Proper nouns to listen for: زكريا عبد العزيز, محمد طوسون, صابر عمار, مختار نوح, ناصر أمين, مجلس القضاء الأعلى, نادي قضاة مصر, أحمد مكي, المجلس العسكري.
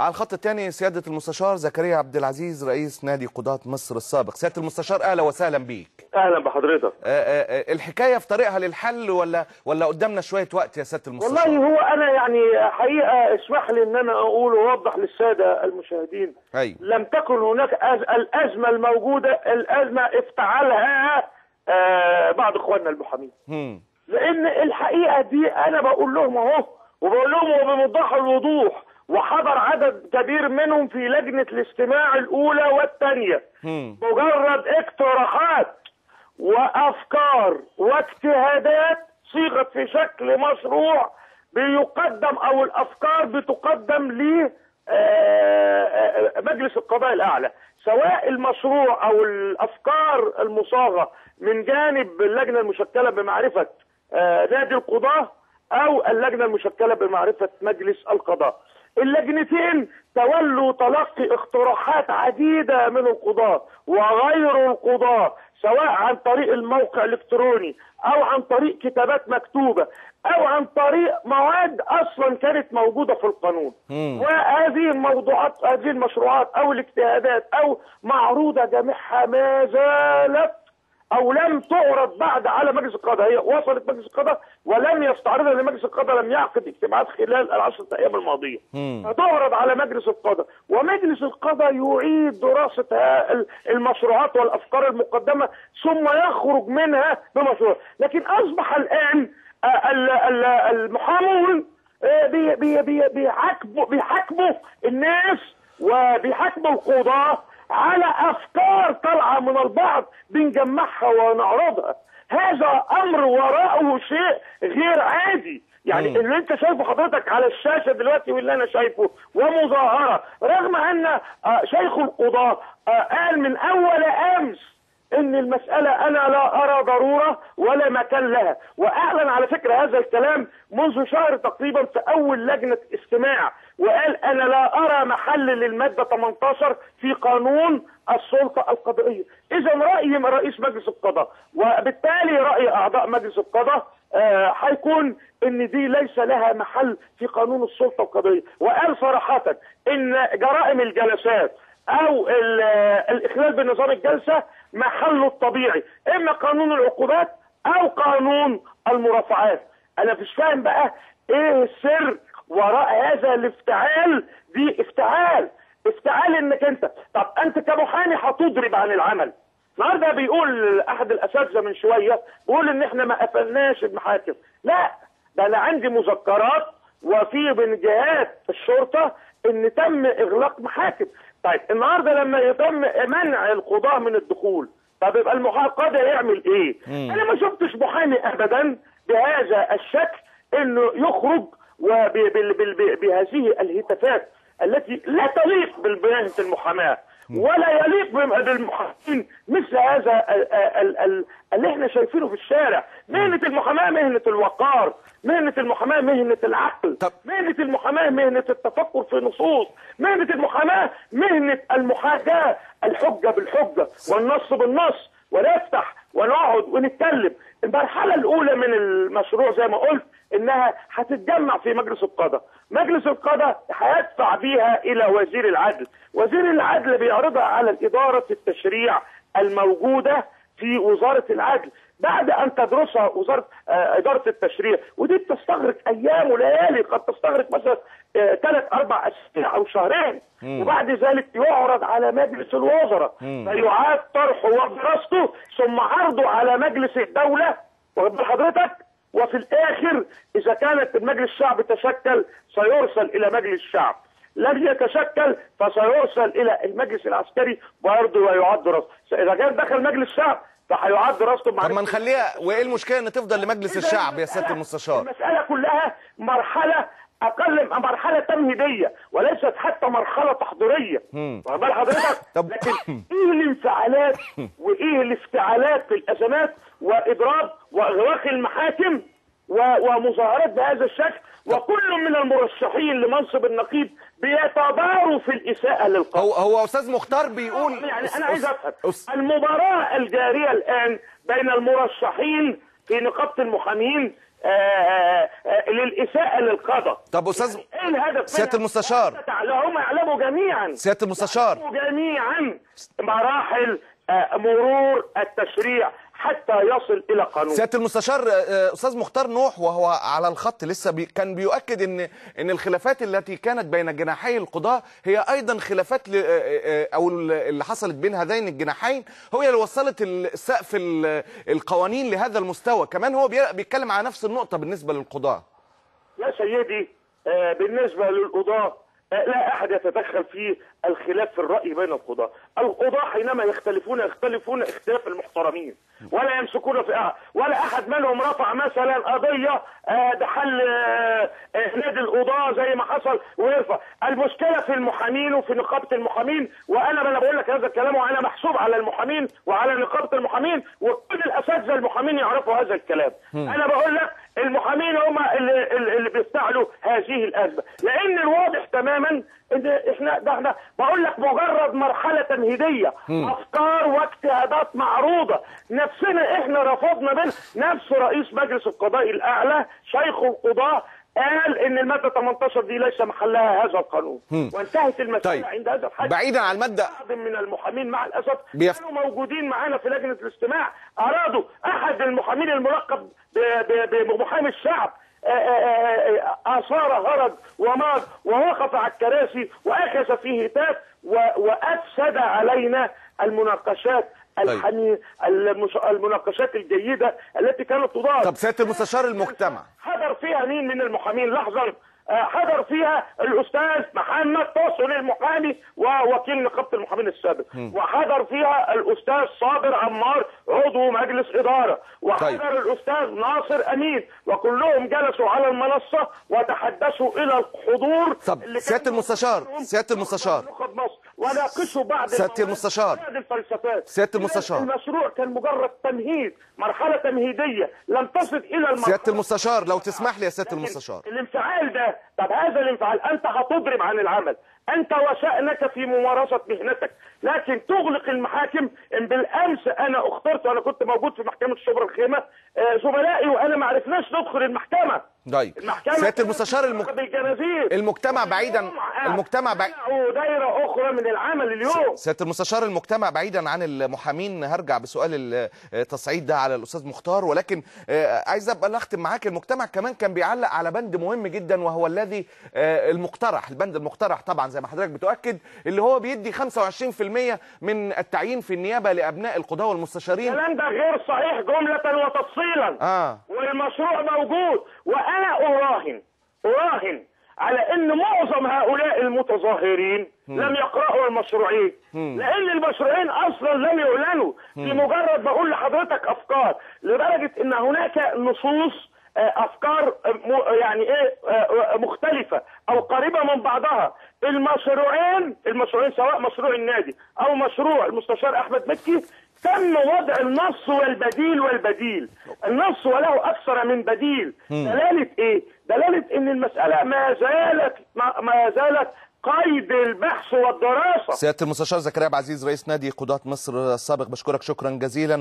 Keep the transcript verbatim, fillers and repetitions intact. على الخط الثاني سيادة المستشار زكريا عبد العزيز رئيس نادي قضاة مصر السابق. سيادة المستشار أهلا وسهلا بيك. أهلا بحضرتك. الحكاية في طريقها للحل ولا ولا قدامنا شوية وقت يا سيادة المستشار؟ والله هو أنا يعني حقيقة اسمح لي إن أنا أقول وأوضح للسادة المشاهدين. أيوة. لم تكن هناك أز... الأزمة الموجودة الأزمة افتعلها آه بعض إخواننا المحامين. هم. لأن الحقيقة دي أنا بقول لهم أهو وبقول لهم وبموضح الوضوح وحضر عدد كبير منهم في لجنة الاستماع الأولى والثانية مجرد اقتراحات وأفكار واجتهادات صيغت في شكل مشروع بيقدم أو الأفكار بتقدم ل مجلس القضاء الأعلى، سواء المشروع أو الأفكار المصاغة من جانب اللجنة المشكلة بمعرفة نادي القضاة أو اللجنة المشكلة بمعرفة مجلس القضاء. اللجنتين تولوا تلقي اقتراحات عديدة من القضاة وغير القضاة، سواء عن طريق الموقع الإلكتروني أو عن طريق كتابات مكتوبة أو عن طريق مواد أصلا كانت موجودة في القانون. وهذه الموضوعات هذه المشروعات أو الاجتهادات أو معروضة جميعها ما زالت أو لم تعرض بعد على مجلس القضاء، هي وصلت مجلس القضاء ولم يستعرضها لمجلس القضاء، لم يعقد اجتماعات خلال العشرة أيام الماضية. فتعرض على مجلس القضاء، ومجلس القضاء يعيد دراسة المشروعات والأفكار المقدمة ثم يخرج منها بمشروع، لكن أصبح الآن المحامون بيحاكموا الناس وبيحاكموا القضاة على أفكار طالعة من البعض بنجمعها ونعرضها. هذا أمر وراءه شيء غير عادي، يعني مم. اللي أنت شايفه حضرتك على الشاشة دلوقتي واللي أنا شايفه ومظاهرة، رغم أن شيخ القضاة قال من أول أمس إن المسألة أنا لا أرى ضرورة ولا مكان لها، وأعلن على فكرة هذا الكلام منذ شهر تقريبا في أول لجنة استماع، وقال أنا لا أرى محل للمادة ثمانية عشر في قانون السلطة القضائية. إذا رأي رئيس مجلس القضاء وبالتالي رأي أعضاء مجلس القضاء هيكون آه إن دي ليس لها محل في قانون السلطة القضائية، وقال صراحة إن جرائم الجلسات أو الإخلال بنظام الجلسة محله الطبيعي إما قانون العقوبات أو قانون المرافعات. أنا مش فاهم بقى إيه السر وراء هذا الافتعال، دي افتعال افتعال إنك أنت، طب أنت كمحامي هتضرب عن العمل. النهارده بيقول أحد الأساتذة من شوية بيقول إن إحنا ما قفلناش المحاكم، لا ده أنا عندي مذكرات وفي من جهات الشرطة إن تم إغلاق محاكم. طيب النهارده لما يتم منع القضاة من الدخول، طب يبقى القاضي يعمل ايه؟ مم. انا ما شفتش محامي ابدا بهذا الشكل انه يخرج وبهذه الهتافات التي لا تليق بالبيانة المحاماة ولا يليق بالمحامين مثل هذا ال ال ال اللي احنا شايفينه في الشارع. مهنة المحاماة مهنة الوقار، مهنة المحاماة مهنة العقل، مهنة المحاماة مهنة التفكر في نصوص، مهنة المحاماة مهنة المحاكاة، الحجة بالحجة والنص بالنص، ونفتح ونقعد ونتكلم. المرحلة الأولى من المشروع زي ما قلت إنها هتتجمع في مجلس القضاء، مجلس القضاء هيدفع بيها إلى وزير العدل، وزير العدل بيعرضها على الإدارة التشريع الموجودة في وزارة العدل بعد أن تدرسها وزارة إدارة التشريع، ودي بتستغرق أيام وليالي، قد تستغرق مثلا ثلاث أربع أسابيع أو شهرين، وبعد ذلك يعرض على مجلس الوزراء فيعاد طرحه ودراسته ثم عرضه على مجلس الدولة، واخد بال حضرتك؟ وفي الآخر إذا كانت مجلس الشعب تشكل سيرسل إلى مجلس الشعب، لن يتشكل فسيرسل إلى المجلس العسكري برضه ويعاد دراسته، إذا كان دخل مجلس الشعب فهيعاد دراسته. طب ما نخليها، وايه المشكله ان تفضل لمجلس الشعب يا سياده المستشار؟ المساله كلها مرحله اقل مرحله تمهيديه وليست حتى مرحله تحضيريه. واخد بال حضرتك؟ لكن ايه الانفعالات وايه الافتعالات في الازمات واضراب واغلاق المحاكم ومظاهرات بهذا الشكل، وكل من المرشحين لمنصب النقيب بيتباروا في الإساءة للقضاء. هو هو أستاذ مختار بيقول، يعني أنا عايز أفهم المباراة الجارية الآن بين المرشحين في نقابة المحامين آآ آآ للإساءة للقضاء. طب أستاذ، يعني إيه الهدف؟ سيادة المستشار، هم يعلموا جميعا، سيادة المستشار، جميعا مراحل مرور التشريع حتى يصل إلى قانون. سيادة المستشار، أستاذ مختار نوح وهو على الخط لسه بي كان بيؤكد إن إن الخلافات التي كانت بين جناحي القضاة هي أيضا خلافات أو اللي حصلت بين هذين الجناحين هو اللي وصلت السقف القوانين لهذا المستوى، كمان هو بيتكلم على نفس النقطة بالنسبة للقضاة. يا سيدي، بالنسبة للقضاة لا أحد يتدخل في الخلاف في الرأي بين القضاة. القضاة حينما يختلفون يختلفون اختلاف المحترمين ولا يمسكون في أحد، ولا أحد منهم رفع مثلا قضية ده حل نادي القضاة زي ما حصل ويرفع. المشكلة في المحامين وفي نقابة المحامين، وأنا أنا بقول لك هذا الكلام وأنا محسوب على المحامين وعلى نقابة المحامين وكل الأساتذة المحامين يعرفوا هذا الكلام. أنا بقول لك المحامين هم اللي, اللي بيفتعلوا هذه الأزمة، لأن الواضح تماما إن إحنا ده إحنا بقول لك مجرد مرحلة تمهيدية، أفكار واجتهادات معروضة، نفسنا إحنا رفضنا منها. نفس رئيس مجلس القضاء الأعلى شيخ القضاة قال ان الماده ثمانية عشر دي ليس محلها هذا القانون، وانتهت المساله. طيب، عند هذا الحد. بعيدا عن الماده، بعض من المحامين مع الاسف بيف... كانوا موجودين معانا في لجنه الاستماع، ارادوا احد المحامين الملقب بمحامي الشعب اثار هرج وماض ووقف على الكراسي واخذ فيه هتاف وافسد علينا المناقشات. طيب، المناقشات الجيدة التي كانت تدار. طب سيادة المستشار، المجتمع حضر فيها مين من المحامين؟ لحظة، حضر فيها الأستاذ محمد طوسون المحامي ووكيل نقابة المحامين السابق، وحضر فيها الأستاذ صابر عمار عضو مجلس إدارة، وحضر طيب. الأستاذ ناصر أمين، وكلهم جلسوا على المنصة وتحدثوا إلى الحضور. طب سيادة المستشار، سيادة المستشار وناقشوا بعض سيادة المستشار الفلسفات. سيادة المستشار، المشروع كان مجرد تمهيد، مرحلة تمهيدية لم تصل إلى المرحلة. سيادة المستشار لو تسمح لي يا سيادة المستشار، الانفعال ده، طب هذا الانفعال أنت هتضرم عن العمل، أنت وشأنك في ممارسة مهنتك، لكن تغلق المحاكم. بالأمس أنا اخترت، أنا كنت موجود في محكمة شبرا الخيمة، زملائي وأنا ما عرفناش ندخل المحكمة. طيب سيادة المستشار، المك... المجتمع بعيدا المجتمع بعيدا دايرة أخرى من العمل اليوم. سيادة المستشار، المجتمع بعيدا عن المحامين، هرجع بسؤال التصعيد ده على الأستاذ مختار، ولكن عايز أبقى أختم معاك. المجتمع كمان كان بيعلق على بند مهم جدا وهو الذي المقترح، البند المقترح طبعا زي ما حضرتك بتؤكد، اللي هو بيدي خمسة وعشرين في المية من التعيين في النيابة لأبناء القضاة والمستشارين. الكلام ده غير صحيح جملة وتفصيلا. آه. والمشروع موجود، وأنا أراهن أراهن على أن معظم هؤلاء المتظاهرين م. لم يقرأوا المشروعين، م. لأن المشروعين أصلا لم يعلنوا. في مجرد بقول لحضرتك أفكار، لدرجة أن هناك نصوص أفكار يعني إيه مختلفة أو قريبة من بعضها. المشروعين المشروعين سواء مشروع النادي أو مشروع المستشار أحمد مكي تم وضع النص والبديل والبديل النص وله أكثر من بديل. دلالة إيه؟ دلالة إن المسألة ما زالت ما زالت قيد البحث والدراسة. سيادة المستشار زكريا عبد العزيز رئيس نادي قضاة مصر السابق، بشكرك شكرا جزيلا.